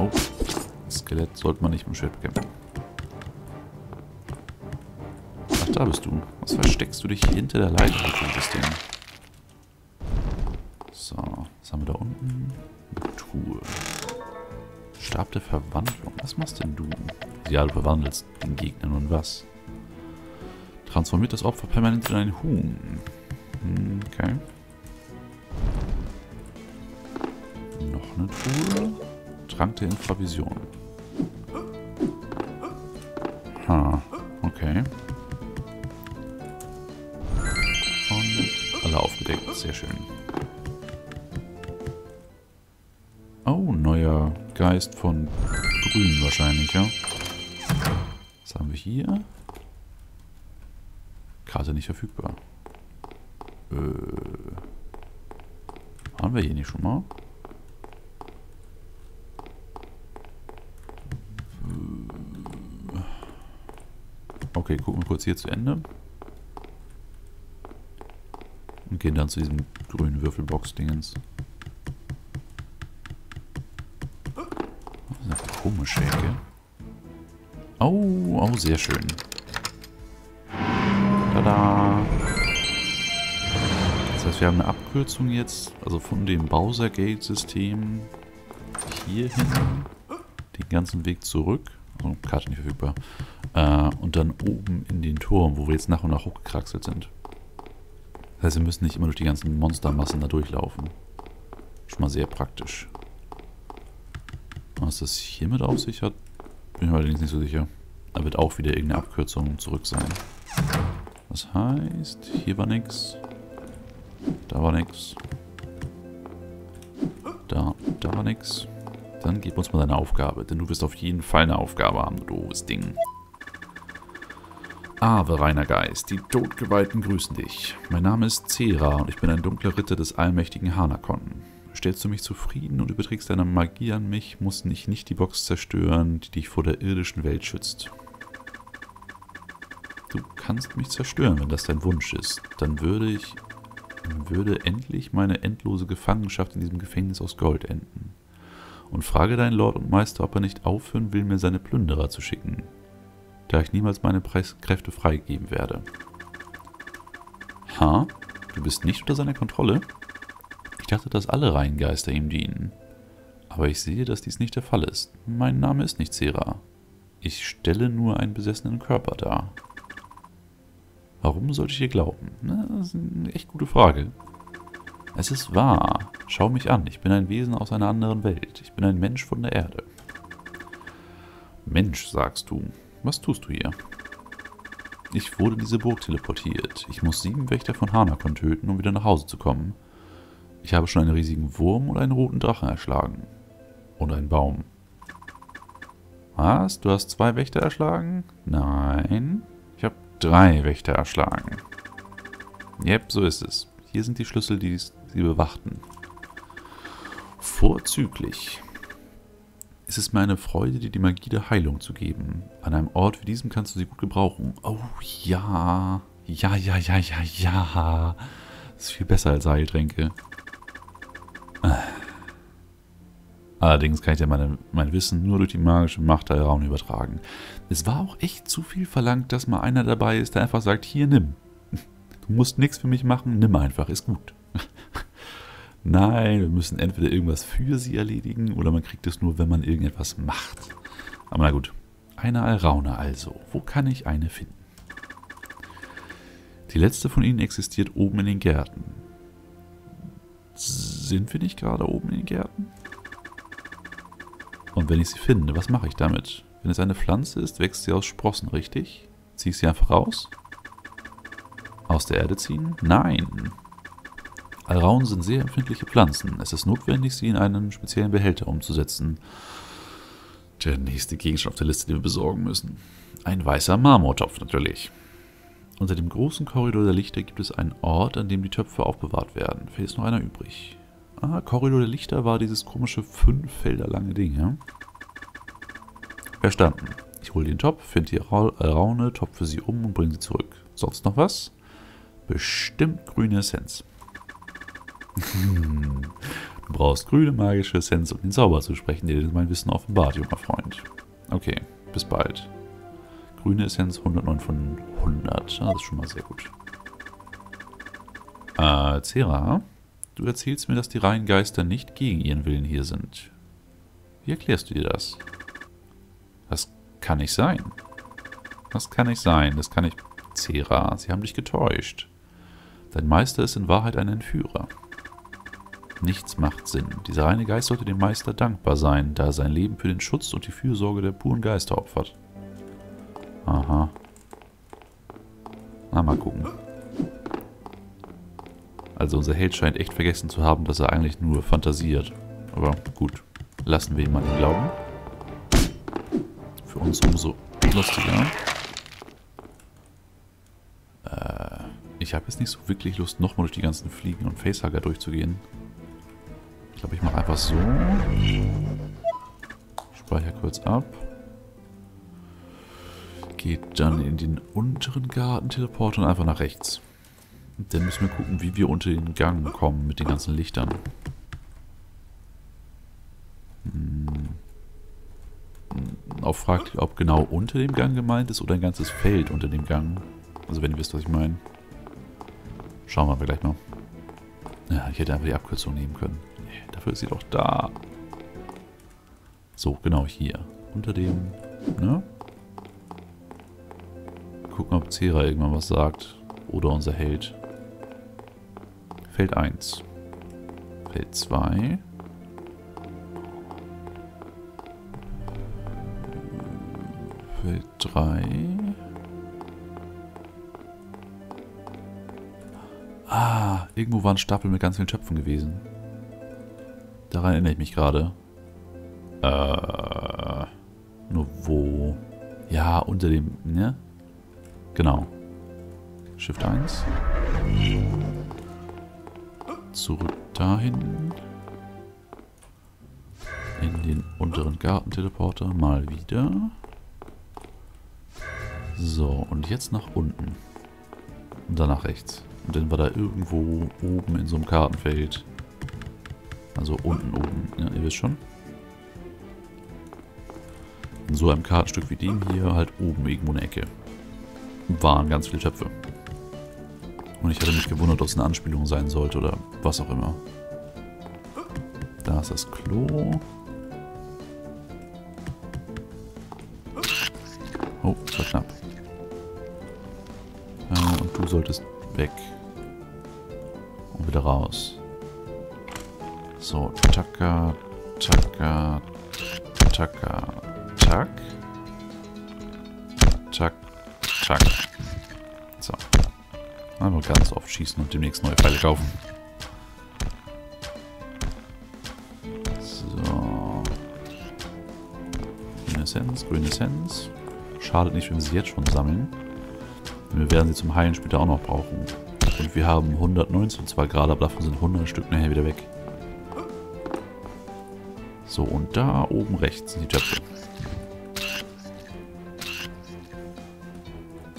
auf. Skelett sollte man nicht mit dem Schwert bekämpfen. Ach, da bist du. Was versteckst du dich hinter der Leiter für dieses Ding? So, was haben wir da unten? Eine Truhe. Stab der Verwandlung. Was machst denn du? Ja, du verwandelst den Gegner nun was? Transformiert das Opfer permanent in ein Huhn. Okay. Noch eine Truhe. Trank der Infravision. Ha, okay. Und alle aufgedeckt, sehr schön. Oh, neuer Geist von Grün wahrscheinlich, ja. Was haben wir hier? Karte nicht verfügbar. Waren wir hier nicht schon mal? Okay, gucken wir kurz hier zu Ende. Und gehen dann zu diesem grünen Würfelbox-Dingens. Das ist eine komische Ecke. Oh, sehr schön. Tada! Das heißt, wir haben eine Abkürzung jetzt, also von dem Bowser-Gate-System hierhin, den ganzen Weg zurück. Oh, Karte nicht verfügbar. Und dann oben in den Turm, wo wir jetzt nach und nach hochgekraxelt sind. Das heißt, wir müssen nicht immer durch die ganzen Monstermassen da durchlaufen. Schon mal sehr praktisch. Was das hiermit auf sich hat, bin ich mir allerdings nicht so sicher. Da wird auch wieder irgendeine Abkürzung zurück sein. Das heißt, hier war nix. Da war nix. Da war nix. Dann gib uns mal deine Aufgabe, denn du wirst auf jeden Fall eine Aufgabe haben, du doofes Ding. Ave, reiner Geist, die Todgeweihten grüßen dich. Mein Name ist Zera und ich bin ein dunkler Ritter des allmächtigen Hanakon. Stellst du mich zufrieden und überträgst deine Magie an mich, muss ich nicht die Box zerstören, die dich vor der irdischen Welt schützt. Du kannst mich zerstören, wenn das dein Wunsch ist. Dann würde endlich meine endlose Gefangenschaft in diesem Gefängnis aus Gold enden. Und frage deinen Lord und Meister, ob er nicht aufhören will, mir seine Plünderer zu schicken, da ich niemals meine Kräfte freigeben werde. Ha? Du bist nicht unter seiner Kontrolle? Ich dachte, dass alle Reingeister ihm dienen. Aber ich sehe, dass dies nicht der Fall ist. Mein Name ist nicht Zera. Ich stelle nur einen besessenen Körper dar. Warum sollte ich dir glauben? Na, das ist eine echt gute Frage. Es ist wahr. Schau mich an. Ich bin ein Wesen aus einer anderen Welt. Ich bin ein Mensch von der Erde. Mensch, sagst du. Was tust du hier? Ich wurde in diese Burg teleportiert. Ich muss 7 Wächter von Hanakon töten, um wieder nach Hause zu kommen. Ich habe schon einen riesigen Wurm und einen roten Drachen erschlagen. Und einen Baum. Was? Du hast 2 Wächter erschlagen? Nein. Ich habe 3 Wächter erschlagen. Yep, so ist es. Hier sind die Schlüssel, die sie bewachten. Vorzüglich. Es ist mir eine Freude, dir die Magie der Heilung zu geben. An einem Ort wie diesem kannst du sie gut gebrauchen. Oh ja. Ja. Das ist viel besser als Heiltränke. Allerdings kann ich ja mein Wissen nur durch die magische Macht der Alraune übertragen. Es war auch echt zu viel verlangt, dass mal einer dabei ist, der einfach sagt, hier, nimm. Du musst nichts für mich machen, nimm einfach, ist gut. Nein, wir müssen entweder irgendwas für sie erledigen oder man kriegt es nur, wenn man irgendetwas macht. Aber na gut, eine Alraune also. Wo kann ich eine finden? Die letzte von ihnen existiert oben in den Gärten. Sind wir nicht gerade oben in den Gärten? Und wenn ich sie finde, was mache ich damit? Wenn es eine Pflanze ist, wächst sie aus Sprossen, richtig? Ziehe ich sie einfach raus? Aus der Erde ziehen? Nein! Alraune sind sehr empfindliche Pflanzen. Es ist notwendig, sie in einen speziellen Behälter umzusetzen. Der nächste Gegenstand auf der Liste, den wir besorgen müssen. Ein weißer Marmortopf natürlich. Unter dem großen Korridor der Lichter gibt es einen Ort, an dem die Töpfe aufbewahrt werden. Vielleicht ist noch einer übrig. Ah, Korridor der Lichter war dieses komische 5 Felder lange Ding, ja? Verstanden. Ich hole den Topf, finde die Alraune, topfe sie um und bringe sie zurück. Sonst noch was? Bestimmt grüne Essenz. Du brauchst grüne magische Essenz, um den Zauber zu sprechen, der dir mein Wissen offenbart, junger Freund. Okay, bis bald. Grüne Essenz 109 von 100. Ah, das ist schon mal sehr gut. Zera, du erzählst mir, dass die reinen Geister nicht gegen ihren Willen hier sind. Wie erklärst du dir das? Das kann nicht sein. Das kann nicht sein. Das kann nicht... Zera, sie haben dich getäuscht. Dein Meister ist in Wahrheit ein Entführer. Nichts macht Sinn. Dieser reine Geist sollte dem Meister dankbar sein, da er sein Leben für den Schutz und die Fürsorge der puren Geister opfert. Aha. Na, mal gucken. Also unser Held scheint echt vergessen zu haben, dass er eigentlich nur fantasiert. Aber gut, lassen wir ihm mal den Glauben. Für uns umso lustiger. Ich habe jetzt nicht so wirklich Lust, nochmal durch die ganzen Fliegen und Facehugger durchzugehen. Ich glaube, ich mache einfach so. Speicher kurz ab. Geht dann in den unteren Garten-Teleporter und einfach nach rechts. Und dann müssen wir gucken, wie wir unter den Gang kommen mit den ganzen Lichtern. Auch fragt, ob genau unter dem Gang gemeint ist oder ein ganzes Feld unter dem Gang. Also wenn ihr wisst, was ich meine. Schauen wir aber gleich mal. Ja, ich hätte einfach die Abkürzung nehmen können. Nee, dafür ist sie doch da. So, genau hier. Unter dem, ne? Gucken, ob Zera irgendwann was sagt. Oder unser Held. Feld 1. Feld 2. Feld 3. Ah, irgendwo war ein Stapel mit ganz vielen Töpfen gewesen. Daran erinnere ich mich gerade. Nur wo? Ja, unter dem, ne? Genau. Shift 1. Zurück dahin. In den unteren Gartenteleporter mal wieder. So, und jetzt nach unten. Und dann nach rechts. Und dann war da irgendwo oben in so einem Kartenfeld. Also unten oben, ja, ihr wisst schon. In so einem Kartenstück wie dem hier, halt oben irgendwo eine Ecke. Waren ganz viele Töpfe. Und ich hatte mich gewundert, ob es eine Anspielung sein sollte oder was auch immer. Da ist das Klo. Oh, das war knapp. Ja, und du solltest... weg. Und wieder raus. So, taka, taka, taka, tak. Tak, tak. So. Einmal ganz oft schießen und demnächst neue Pfeile kaufen. So. Grüne Essenz, grüne Essenz. Schadet nicht, wenn wir sie jetzt schon sammeln. Wir werden sie zum Heilen später auch noch brauchen. Und wir haben 119 zwar gerade, aber davon sind 100 Stück nachher wieder weg. So, und da oben rechts sind die Töpfe.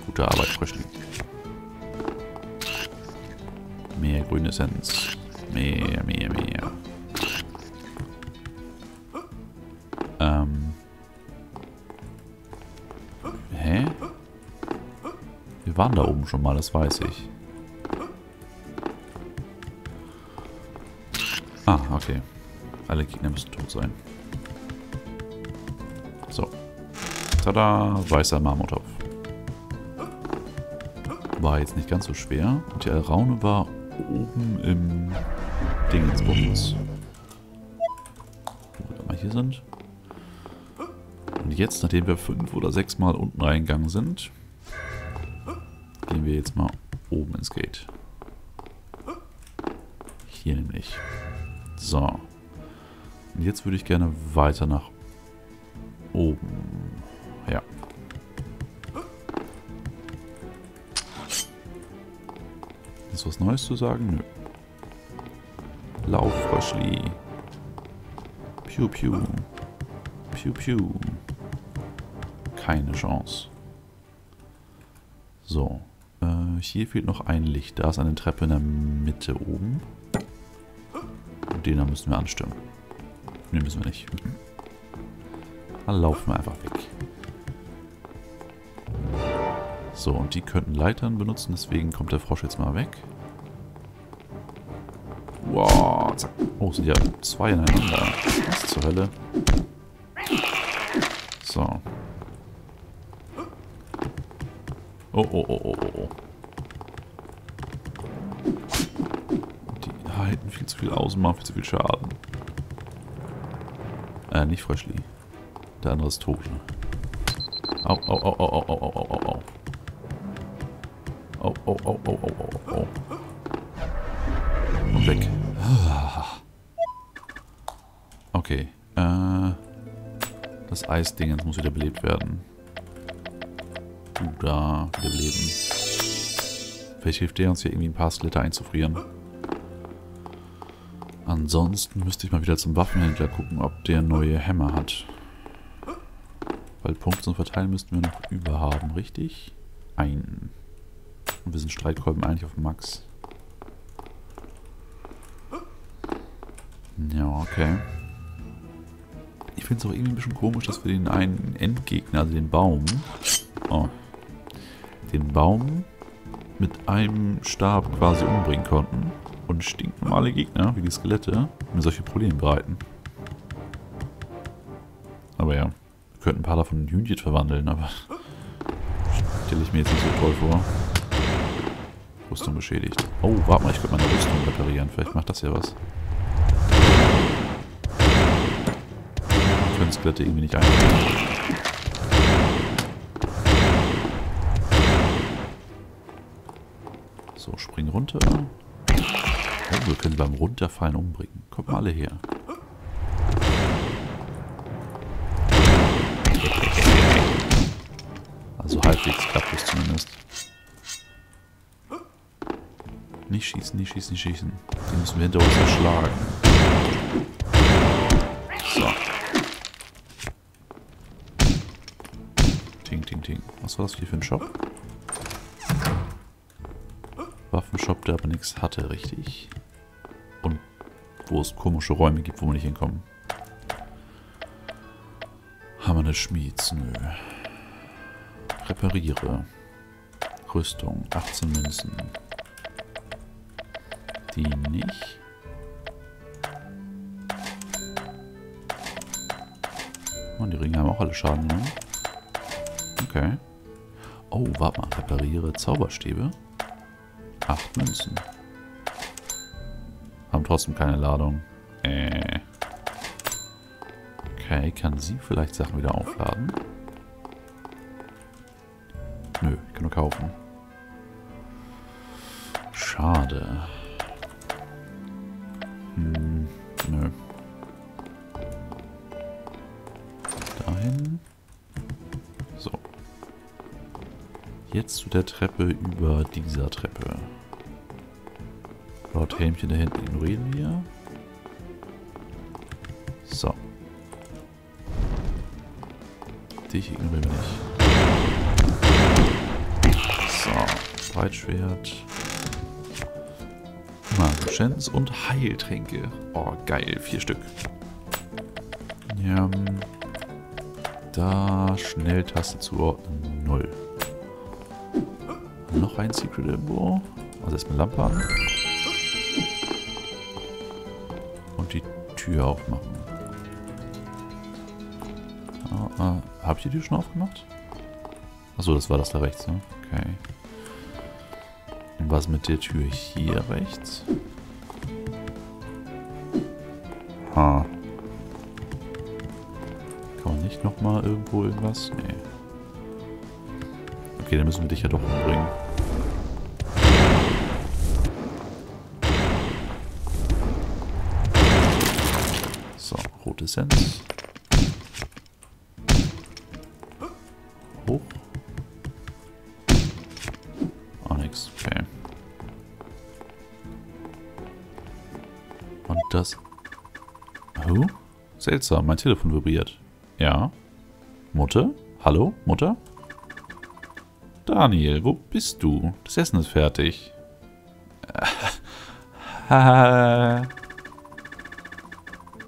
Gute Arbeit, Fröschling. Mehr grüne Essenz. Mehr. Wir waren da oben schon mal, das weiß ich. Ah, okay. Alle Gegner müssen tot sein. So. Tada, weißer Marmortopf. War jetzt nicht ganz so schwer. Und die Alraune war oben im Dingensbums. Wo wir mal hier sind. Und jetzt, nachdem wir 5 oder 6 Mal unten reingegangen sind... gehen wir jetzt mal oben ins Gate. Hier nämlich. So. Und jetzt würde ich gerne weiter nach oben. Ja. Ist was Neues zu sagen? Nö. Lauf, Fröschli. Piu, piu. Piu, piu. Keine Chance. So. Hier fehlt noch ein Licht. Da ist eine Treppe in der Mitte oben. Und den da müssen wir anstimmen. Ne, müssen wir nicht. Dann laufen wir einfach weg. So, und die könnten Leitern benutzen, deswegen kommt der Frosch jetzt mal weg. Wow, zack. Oh, sind ja zwei ineinander. Was zur Hölle? So. Oh. Die halten viel zu viel Außen, machen viel zu viel Schaden. Nicht Fröschli. Der andere ist tot. Au. Oh. Und weg. Okay. Das Eisding muss wieder belebt werden. Da, wieder beleben. Vielleicht hilft der uns hier irgendwie ein paar Splitter einzufrieren. Ansonsten müsste ich mal wieder zum Waffenhändler gucken, ob der neue Hämmer hat. Weil Punkte zum Verteilen müssten wir noch über haben, richtig? Einen. Und wir sind Streitkolben eigentlich auf Max. Ja, okay. Ich finde es auch irgendwie ein bisschen komisch, dass wir den einen Endgegner, also den Baum... Oh. Den Baum mit einem Stab quasi umbringen konnten. Und stinknormale Gegner, wie die Skelette, mir solche Probleme bereiten. Aber ja, wir könnten ein paar davon in Hühnchen verwandeln, aber... stelle ich mir jetzt nicht so toll vor. Rüstung beschädigt. Oh, warte mal, ich könnte meine Rüstung reparieren. Vielleicht macht das ja was. Ich könnte Skelette irgendwie nicht einstellen. So, spring runter. Oh, wir können beim Runterfallen umbringen. Kommt mal alle her. Also halbwegs klappt es zumindest. Nicht schießen, nicht schießen, nicht schießen. Die müssen wir hinter uns erschlagen. So. Ting, ting, ting. Was war das hier für ein Shop? Waffenshop, der aber nichts hatte, richtig? Und wo es komische Räume gibt, wo wir nicht hinkommen. Hammer des Schmieds, nö. Repariere. Rüstung, 18 Münzen. Die nicht. Und die Ringe haben auch alle Schaden, ne? Okay. Oh, warte mal. Repariere Zauberstäbe. 8 Münzen. Haben trotzdem keine Ladung. Okay, kann sie vielleicht Sachen wieder aufladen? Nö, ich kann nur kaufen. Schade. Nö. Dahin. So. Jetzt zu der Treppe über dieser Treppe. Laut Helmchen da hinten ignorieren wir. So. Dich ignorieren wir nicht. So. Breitschwert. Magusens und Heiltränke. Oh, geil. 4 Stück. Ja. Da Schnelltaste zuordnen. 0. Noch ein Secret irgendwo. Also erstmal Lampe an. Und die Tür aufmachen. Hab ich die Tür schon aufgemacht? Achso, das war das da rechts, ne? Okay. Was mit der Tür hier rechts? Ha. Kann man nicht nochmal irgendwo irgendwas? Nee. Okay, dann müssen wir dich ja doch umbringen. So, rote Essenz. Hoch. Oh, nix. Okay. Und das... Oh? Seltsam, mein Telefon vibriert. Ja? Mutter? Hallo, Mutter? Daniel, wo bist du? Das Essen ist fertig.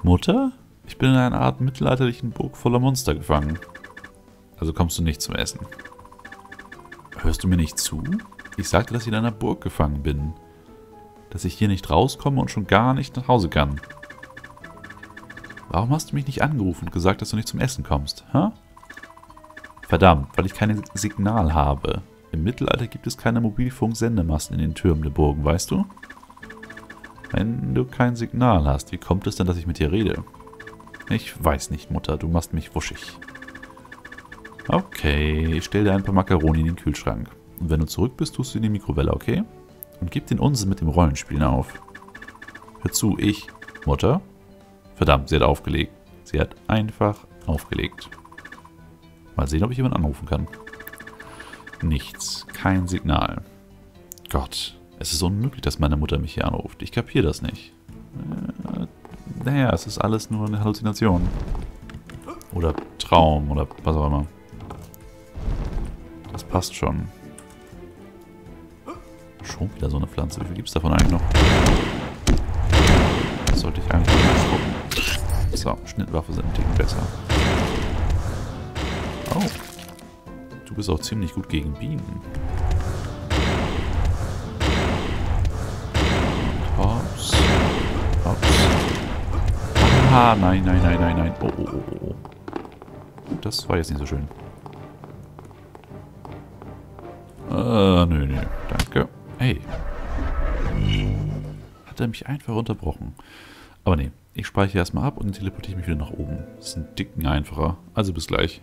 Mutter? Ich bin in einer Art mittelalterlichen Burg voller Monster gefangen. Also kommst du nicht zum Essen. Hörst du mir nicht zu? Ich sagte, dass ich in einer Burg gefangen bin. Dass ich hier nicht rauskomme und schon gar nicht nach Hause kann. Warum hast du mich nicht angerufen und gesagt, dass du nicht zum Essen kommst? Hä? Verdammt, weil ich kein Signal habe. Im Mittelalter gibt es keine Mobilfunksendemasten in den Türmen der Burgen, weißt du? Wenn du kein Signal hast, wie kommt es denn, dass ich mit dir rede? Ich weiß nicht, Mutter, du machst mich wuschig. Okay, ich stelle dir ein paar Makaroni in den Kühlschrank. Und wenn du zurück bist, tust du in die Mikrowelle, okay? Und gib den Unsinn mit dem Rollenspielen auf. Hör zu, ich... Mutter? Verdammt, sie hat aufgelegt. Sie hat einfach aufgelegt. Mal sehen, ob ich jemanden anrufen kann. Nichts. Kein Signal. Gott, es ist unmöglich, dass meine Mutter mich hier anruft. Ich kapiere das nicht. Naja, es ist alles nur eine Halluzination. Oder Traum oder was auch immer. Das passt schon. Schon wieder so eine Pflanze. Wie viel gibt es davon eigentlich noch? Das sollte ich eigentlich mal gucken. So, Schnittwaffe sind ein Ticken besser. Oh. Du bist auch ziemlich gut gegen Bienen. Und hops. Hops. Ah, nein, nein, nein, nein, nein. Oh, oh, oh, oh. Das war jetzt nicht so schön. Nö, nö. Danke. Hey. Hat er mich einfach unterbrochen. Aber nee, ich speichere erstmal ab und teleportiere mich wieder nach oben. Das ist ein Ticken einfacher. Also bis gleich.